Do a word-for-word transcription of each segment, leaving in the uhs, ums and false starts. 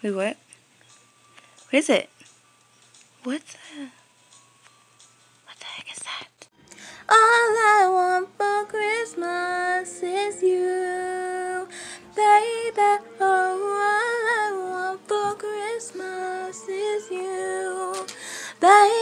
Wait, what? What is it? What the? What the heck is that? All I want for Christmas is you, baby. Oh, all I want for Christmas is you, baby.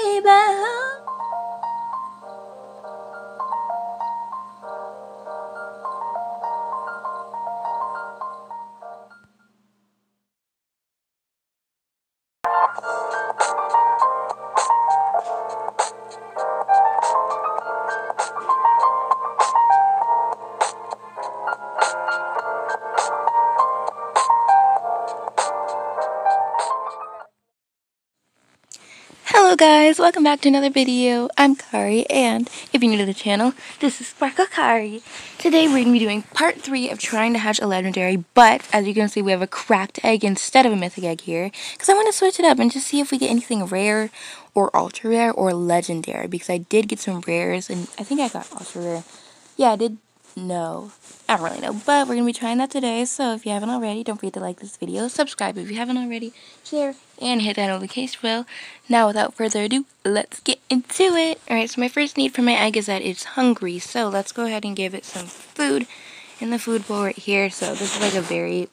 Guys, welcome back to another video. I'm Kari, and if you're new to the channel, this is Sparkle Kari. Today we're going to be doing part three of trying to hatch a legendary, but as you can see, we have a cracked egg instead of a mythic egg here, because I want to switch it up and just see if we get anything rare or ultra rare or legendary, because I did get some rares, and I think I got ultra rare. Yeah, I did. No, I don't really know, but we're going to be trying that today, so if you haven't already, don't forget to like this video, subscribe if you haven't already, share, and hit that notification bell. Now, without further ado, let's get into it! Alright, so my first need for my egg is that it's hungry, so let's go ahead and give it some food in the food bowl right here. So this is like a very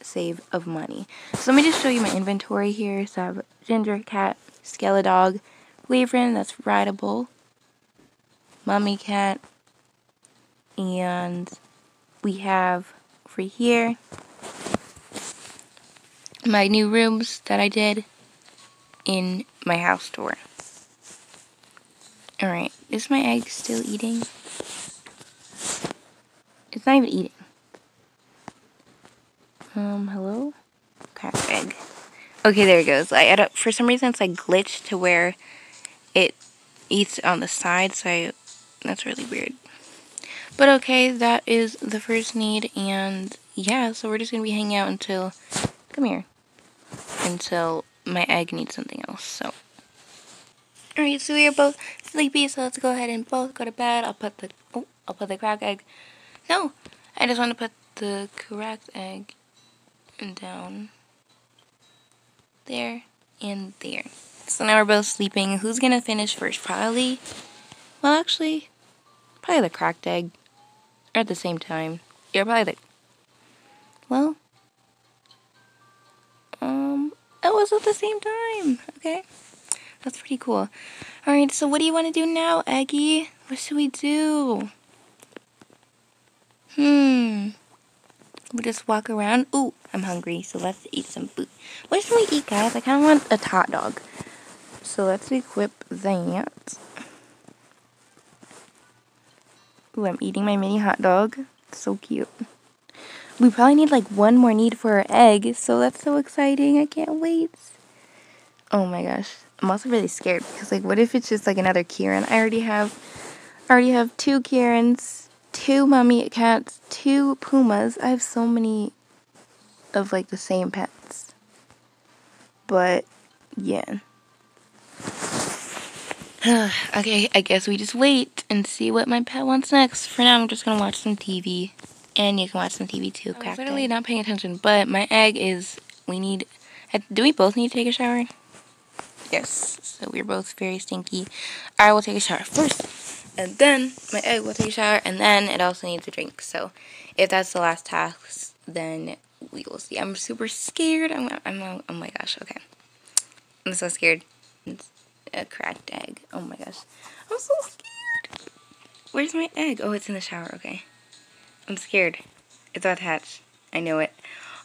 save of money. So let me just show you my inventory here. So I have Ginger Cat, Skeledog, Waverin, that's rideable, Mummy Cat, and we have over here my new rooms that I did in my house tour. Alright, is my egg still eating? It's not even eating. Um, hello? Okay, egg. Okay, there it goes. I, I don't, for some reason it's like glitched to where it eats on the side, so I, that's really weird. But okay, that is the first need, and yeah, so we're just going to be hanging out until, come here, until my egg needs something else, so. Alright, so we are both sleepy, so let's go ahead and both go to bed. I'll put the, oh, I'll put the cracked egg, no, I just want to put the cracked egg down there and there. So now we're both sleeping. Who's going to finish first? Probably, well actually, probably the cracked egg. Or at the same time. Yeah, probably the... Well... Um... It was at the same time! Okay. That's pretty cool. Alright, so what do you want to do now, Eggie? What should we do? Hmm... We just walk around. Ooh, I'm hungry, so let's eat some food. What should we eat, guys? I kind of want a hot dog. So let's equip that. Ooh, I'm eating my mini hot dog. So cute. We probably need like one more need for our egg, so that's so exciting. I can't wait. Oh my gosh. I'm also really scared because like what if it's just like another Kieran? I already have I already have two Kierans, two Mummy Cats, two Pumas. I have so many of like the same pets. But yeah. Okay, I guess we just wait and see what my pet wants next. For now, I'm just going to watch some T V. And you can watch some T V too. I'm literally egg. Not paying attention, but my egg is... We need... Do we both need to take a shower? Yes. So we're both very stinky. I will take a shower first. And then my egg will take a shower. And then it also needs a drink. So if that's the last task, then we will see. I'm super scared. I'm... I'm oh my gosh, okay. I'm so scared. It's, a cracked egg. Oh my gosh. I'm so scared. Where's my egg? Oh, it's in the shower. Okay. I'm scared. It's about to hatch. I know it.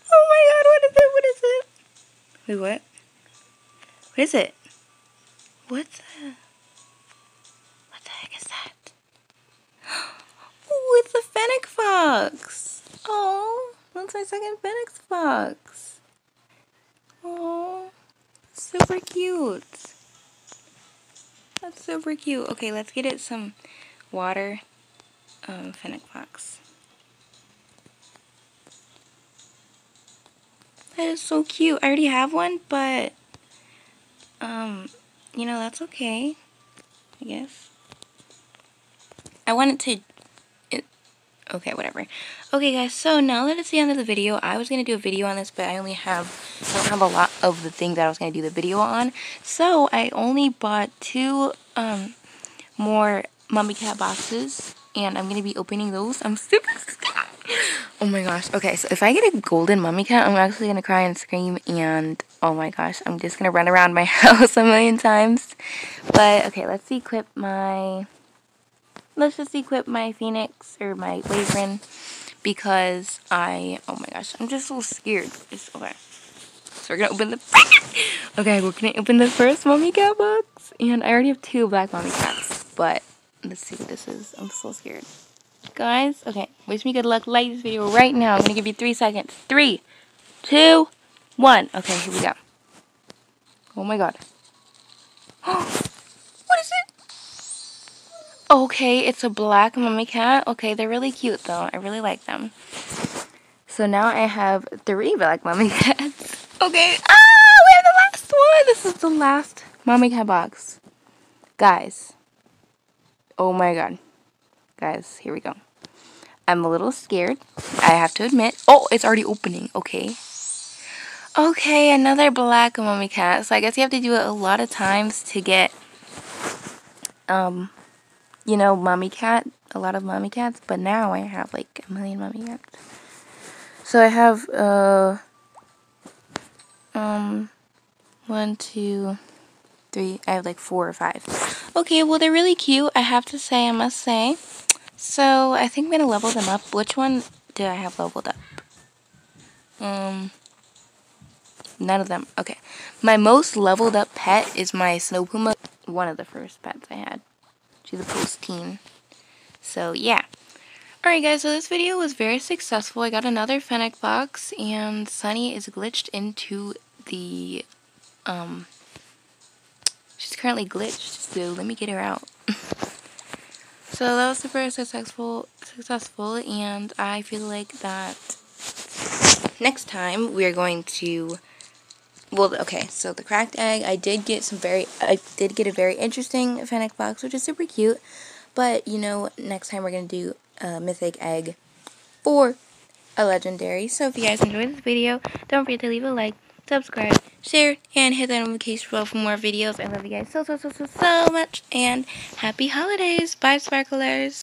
Oh my god, what is it? What is it? Wait, what? What is it? What the? What the heck is that? Oh, it's a Fennec Fox. Oh, that's my second Fennec Fox. Oh, super cute. That's super cute. Okay, let's get it some water. Um, Fennec Fox. That is so cute. I already have one, but, um, you know, that's okay, I guess. I want it to, it, Okay, whatever. Okay, guys, so now that it's the end of the video, I was going to do a video on this, but I only have, I don't have a lot of the thing that I was going to do the video on. So I only bought two um, more Mummy Cat boxes, and I'm going to be opening those. I'm super scared. Oh my gosh. Okay, so if I get a golden Mummy Cat, I'm actually going to cry and scream, and oh my gosh, I'm just going to run around my house a million times. But, okay, let's equip my... Let's just equip my Phoenix, or my Waverin, because I, oh my gosh, I'm just so scared. It's, okay, so we're going to open the, okay, we're going to open the first Mummy Cat box, and I already have two black Mummy Cats, but let's see what this is. I'm so scared. Guys, okay, wish me good luck, like this video right now. I'm going to give you three seconds. Three, two, one. Okay, here we go. Oh my god. What is it? Okay, it's a black Mummy Cat. Okay, they're really cute though. I really like them. So now I have three black Mummy Cats. Okay. Ah, we have the last one. This is the last Mummy Cat box. Guys. Oh my god. Guys, here we go. I'm a little scared, I have to admit. Oh, it's already opening. Okay. Okay, another black Mummy Cat. So I guess you have to do it a lot of times to get... Um... You know, Mummy Cat, a lot of Mummy Cats, but now I have like a million Mummy Cats. So I have, uh, um, one, two, three, I have like four or five. Okay, well, they're really cute, I have to say, I must say. So I think I'm gonna level them up. Which one did I have leveled up? Um, none of them. Okay. My most leveled up pet is my Snow Puma, one of the first pets I had. She's a post-teen. So, yeah. Alright, guys, so this video was very successful. I got another Fennec Fox, and Sunny is glitched into the, um, she's currently glitched, so let me get her out. So, that was super successful, successful, and I feel like that next time we are going to... Well, okay, so the cracked egg, I did get some very, I did get a very interesting Fennec Fox, which is super cute, but, you know, next time we're going to do a mythic egg for a legendary. So if you guys enjoyed this video, don't forget to leave a like, subscribe, share, and hit that notification bell for more videos. I love you guys so, so, so, so, so much, and happy holidays. Bye, Sparklers.